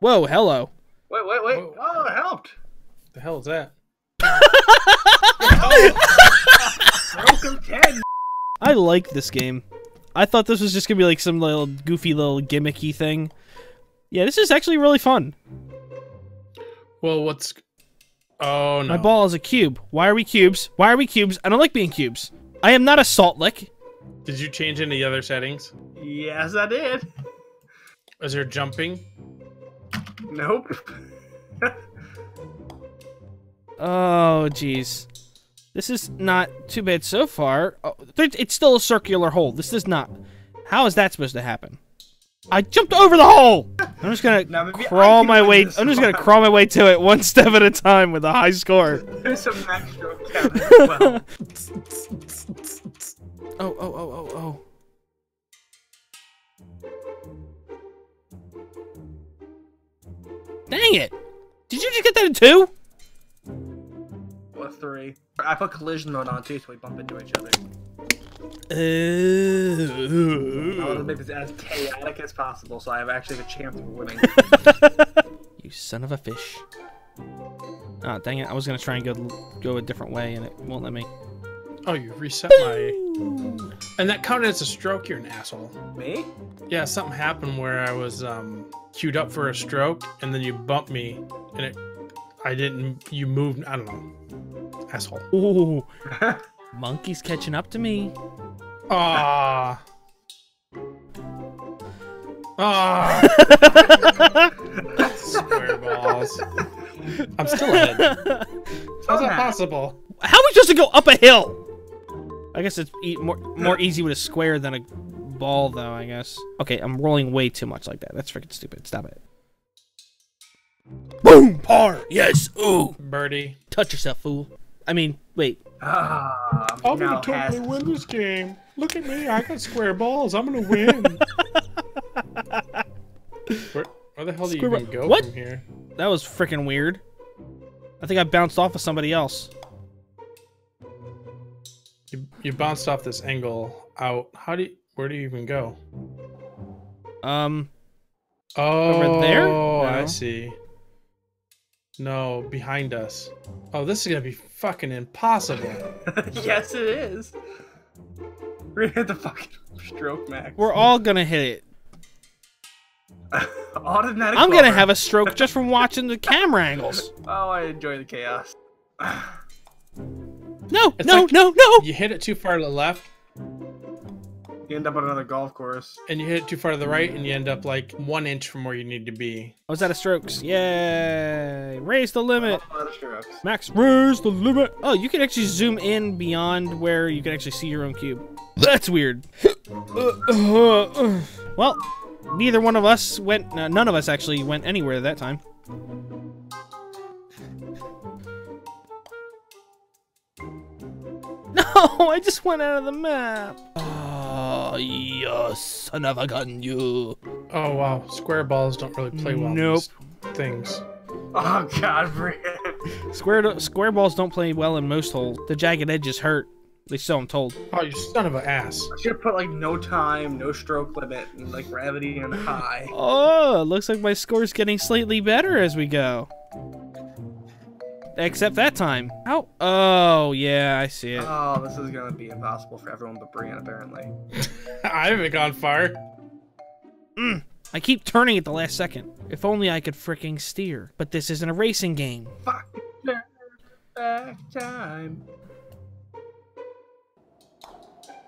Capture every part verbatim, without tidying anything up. Whoa, hello. Wait, wait, wait. Whoa. Oh, it helped. The hell is that? Welcome, Ted. I like this game. I thought this was just gonna be like some little goofy little gimmicky thing. Yeah, this is actually really fun. Well, what's... Oh, no. My ball is a cube. Why are we cubes? Why are we cubes? I don't like being cubes. I am not a salt lick. Did you change into the other settings? Yes, I did. Is there jumping? Nope. Oh, jeez. This is not too bad so far. Oh, it's still a circular hole. This is not... How is that supposed to happen? I jumped over the hole! I'm just gonna now, crawl my way... I'm just gonna crawl my way to it one step at a time with a high score. There's some max stroke count as well. Oh, oh, oh, oh, oh. Dang it! Did you just get that in two? What, three? I put collision mode on too, so we bump into each other. Uh, I want to make this as chaotic as possible, so I have actually have a chance of winning. You son of a fish! Ah, oh, dang it! I was gonna try and go go a different way, and it won't let me. Oh, you reset my. And that counted as a stroke. You're an asshole. Me? Yeah, something happened where I was um queued up for a stroke, and then you bumped me, and it. I didn't. You moved. I don't know. Asshole. Ooh. Monkey's catching up to me. Ah. Ah. Squareballs. I'm still ahead. How's that possible? How are we supposed to go up a hill? I guess it's e more more easy with a square than a ball, though. I guess. Okay, I'm rolling way too much like that. That's freaking stupid. Stop it. Boom! Par! Yes! Ooh! Birdie. Touch yourself, fool. I mean, wait. Ah, I'm gonna totally win this game. Look at me, I got square balls. I'm gonna win. where, where the hell do you even go what? from here? That was freaking weird. I think I bounced off of somebody else. You, you bounced off this angle out. How do you, where do you even go? Um. Oh, over there? No. I see. No, behind us. Oh, this is gonna be fucking impossible. Yes, it is. We're gonna hit the fucking stroke max. We're all gonna hit it. Automatic. I'm bar. gonna have a stroke just from watching the camera angles. Oh, I enjoy the chaos. No, it's no, like no, no! You hit it too far to the left. You end up on another golf course. And you hit it too far to the right, and you end up like one inch from where you need to be. I was out of strokes. Yay! Raise the limit! Out of strokes. Max, raise the limit! Oh, you can actually zoom in beyond where you can actually see your own cube. That's weird. Well, neither one of us went, uh, none of us actually went anywhere that time. No, I just went out of the map. Oh, you son of a gun, you. Oh, wow. Square balls don't really play well. Nope. In things. Oh, God, Brian. Square, square balls don't play well in most holes. The jagged edges hurt. At least so I'm told. Oh, you son of an ass. I should have put, like, no time, no stroke limit, and, like, gravity and high. Oh, looks like my score's getting slightly better as we go. Except that time. Ow. Oh, yeah, I see it. Oh, this is going to be impossible for everyone but Brian, apparently. I haven't gone far. Mm, I keep turning at the last second. If only I could fricking steer. But this isn't a racing game. Fuck. Back time.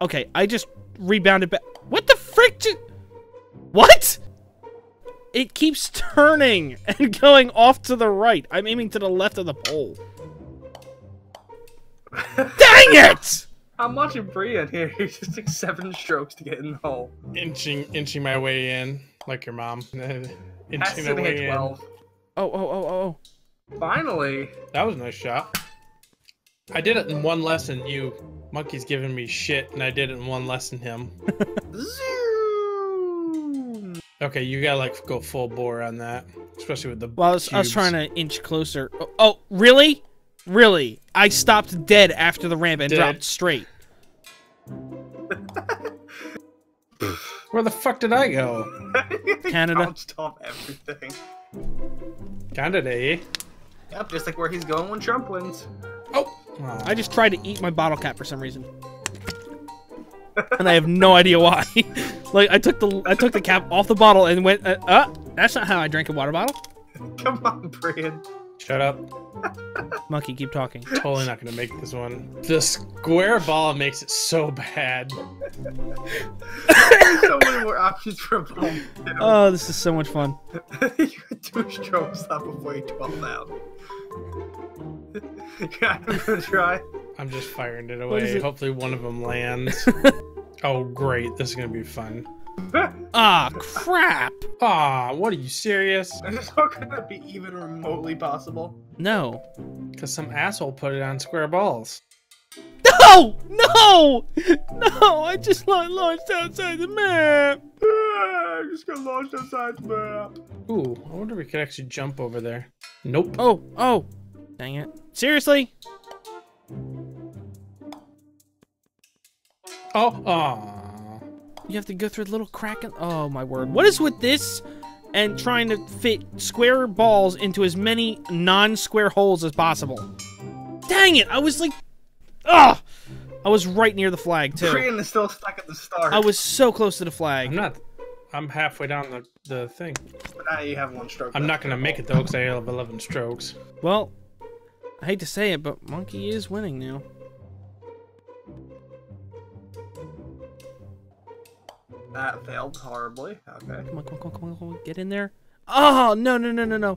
Okay, I just rebounded back. What the frick? Did what? It keeps turning and going off to the right. I'm aiming to the left of the pole. Dang it! I'm watching Brian here. He just took seven strokes to get in the hole. Inching, inching my way in, like your mom. Inching my way in. twelve. Oh, oh, oh, oh! Finally. That was a nice shot. I did it in one less than you. Monkey's giving me shit, and I did it in one less than him. Okay, you gotta like go full bore on that, especially with the. Well, I was, I was trying to inch closer. Oh, oh, really? Really? I stopped dead after the ramp and dead. dropped straight. Where the fuck did I go? Canada. Bounced off everything. Candidate. Yep, just like where he's going when Trump wins. Oh! Oh, I just tried to eat my bottle cap for some reason. And I have no idea why. Like, I took the I took the cap off the bottle and went, uh, uh that's not how I drink a water bottle. Come on, Brian. Shut up. Monkey, keep talking. Totally not gonna make this one. The square ball makes it so bad. There's so many more options for a ball. Oh, this is so much fun. You had two strokes up before you twelve out. Yeah, I'm gonna try. I'm just firing it away. It? Hopefully one of them lands. Oh, great. This is gonna be fun. Ah, oh, crap! Ah, oh, what, are you serious? Is how could that be even remotely possible? No. Because some asshole put it on square balls. No! No! No, I just launched outside the map! I just got launched outside the map. Ooh, I wonder if we could actually jump over there. Nope. Oh, oh! Dang it. Seriously? Oh, aw. You have to go through a little crack in- oh my word. What is with this and trying to fit square balls into as many non-square holes as possible? Dang it! I was like- ugh! I was right near the flag, too. Brian is still stuck at the start. I was so close to the flag. I'm not- I'm halfway down the, the thing. But now you have one stroke. I'm not gonna make it, though, because I have eleven strokes. Well, I hate to say it, but Monkey is winning now. That failed horribly. Okay. Come on, come on, come on, come on, come on. Get in there. Oh, no, no, no, no, no.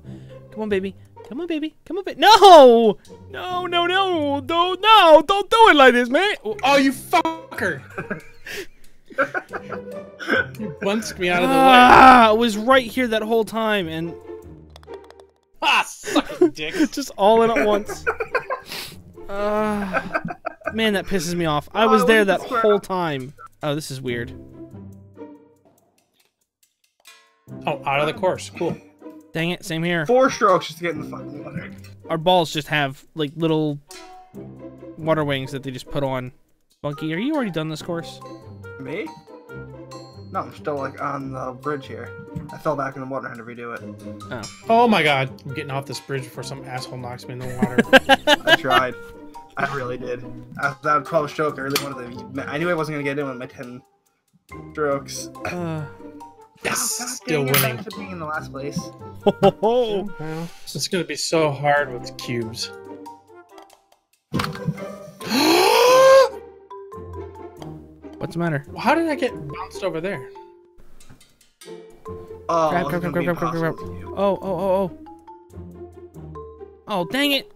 Come on, baby. Come on, baby. Come on, baby. No! No, no, no. Don't, no. Don't do it like this, man. Oh, you fucker. You bunced me out of the ah, way. I was right here that whole time, and... Ah, sucking dick. Just all in at once. Uh, man, that pisses me off. I was oh, there that whole up. time. Oh, this is weird. Oh, out of the course. Cool. Dang it, same here. Four strokes just to get in the fucking water. Our balls just have, like, little water wings that they just put on. Monkey, are you already done this course? Me? No, I'm still, like, on the bridge here. I fell back in the water and had to redo it. Oh. Oh my god. I'm getting off this bridge before some asshole knocks me in the water. I tried. I really did. I was down twelve stroke. I really wanted to... I knew I wasn't going to get in with my ten strokes. Uh... Yes, oh, still winning. Being in the last place. Oh, well, this is gonna be so hard with cubes. What's the matter? How did I get bounced over there? Oh, grab, grab, grab, grab, grab, grab, grab. Oh, oh, oh, oh. Oh, dang it!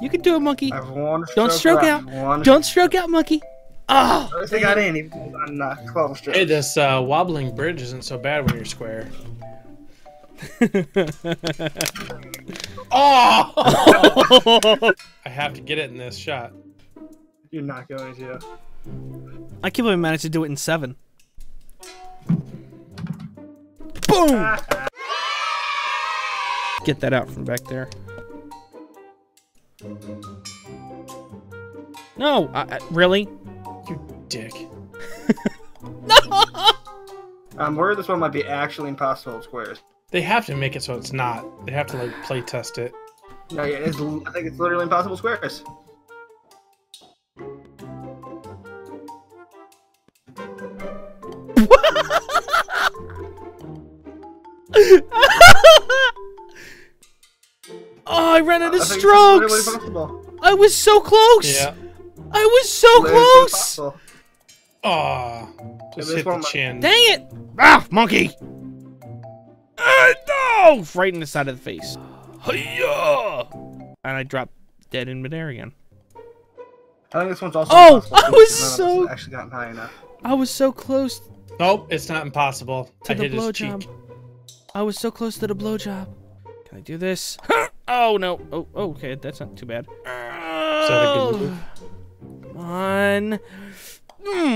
You can do it, Monkey. Stroke Don't stroke out. One. Don't stroke out, Monkey. Oh, I think I didn't even on uh, twelve strokes. Hey, this uh, wobbling bridge isn't so bad when you're square. Oh! I have to get it in this shot. You're not going to. I can't believe I managed to do it in seven. Boom! Get that out from back there. No, I, I, really? Dick. No! I'm worried this one might be actually impossible with squares. They have to make it so it's not. They have to like play test it. No, yeah, it's, I think it's literally impossible squares. Oh, I ran out of strokes. I was so close. Yeah. I was so close. Impossible. Aw, oh, just hit the chin. Dang it! Ah, Monkey! Uh, no! Right in the side of the face. Hi-ya! And I dropped dead in midair again. I think this one's also oh, impossible. I was so... actually gotten high enough. I was so close... Nope, it's not impossible. To I the hit blow his job. cheek. I was so close to the blowjob. Can I do this? Oh, no. Oh, okay, that's not too bad. Oh. Come on... Mm.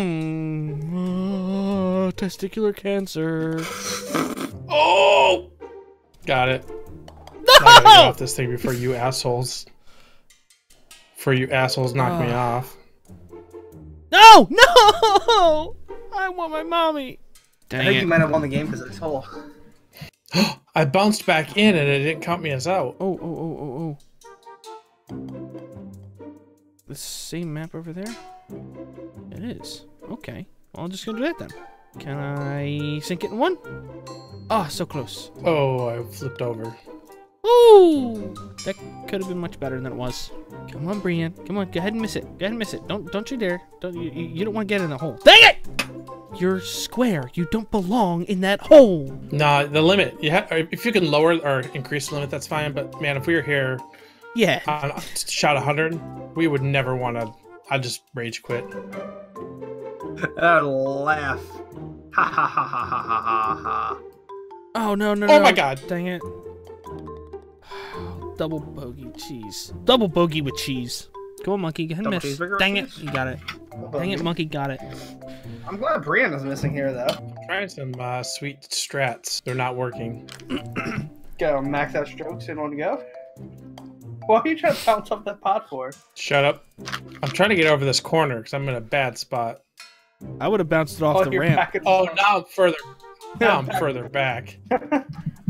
Uh, testicular cancer. Oh! Got it. No! I gotta get off this thing before you assholes. Before you assholes knock uh. me off. No! No! I want my mommy. Dang I think it. you might have won the game because of this hole. I bounced back in and it didn't count me as out. Oh, oh, oh, oh, oh. The same map over there? It is. Okay. Well, I'm just gonna do that then. Can I sink it in one? Ah, oh, so close. Oh, I flipped over. Ooh! That could have been much better than it was. Come on, Brienne. Come on, go ahead and miss it. Go ahead and miss it. Don't don't you dare. Don't you, you don't want to get in the hole. Dang it! You're square. You don't belong in that hole. Nah, the limit. You have, if you can lower or increase the limit, that's fine. But man, if we were here, yeah, uh, shot a hundred, we would never want to. I'd just rage quit. I'd laugh. Ha ha ha ha ha ha ha. Oh no no! Oh no. My God! Dang it! Double bogey cheese. Double bogey with cheese. Go on, monkey. Go ahead and miss. Dang it! Cheese? You got it. Dang it, monkey got it. I'm glad Brienne is missing here, though. I'm trying some uh, sweet strats. They're not working. Go max out strokes in one go. What are you trying to bounce off that pot for? Shut up. I'm trying to get over this corner because I'm in a bad spot. I would have bounced it off oh, the ramp. The oh, front. Now I'm further. Now I'm further back.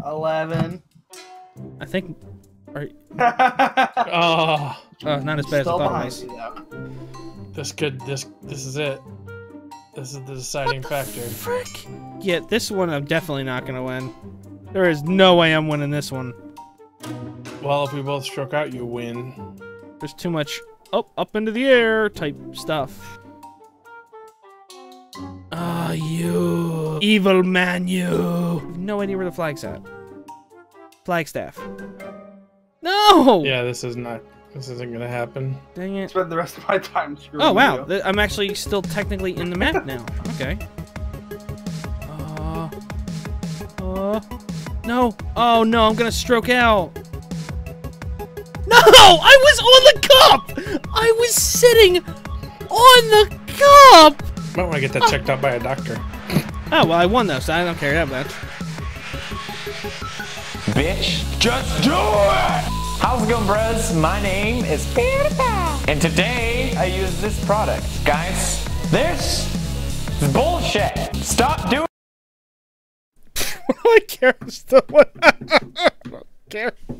Eleven. I think. Are... oh. oh, not as bad Still as I thought it was. This could. This. This is it. This is the deciding what the factor. Frick? Yeah, this one I'm definitely not gonna win. There is no way I'm winning this one. Well, if we both stroke out, you win. There's too much up, up into the air type stuff. Ah, oh, you evil man, you! No idea where the flag's at. Flagstaff. No! Yeah, this is not. This isn't gonna happen. Dang it! Spend the rest of my time screwing you. Oh wow, you. I'm actually still technically in the map now. Okay. Uh, uh, no! Oh no! I'm gonna stroke out. No! I was on the cup. I was sitting on the cup. Might want to get that oh. checked out by a doctor. Oh well, I won though, so I don't care that much. Bitch, just do it! How's it going, bros? My name is PewDiePie, and today I use this product. Guys, this is bullshit. Stop doing. I don't care. I still. I don't care.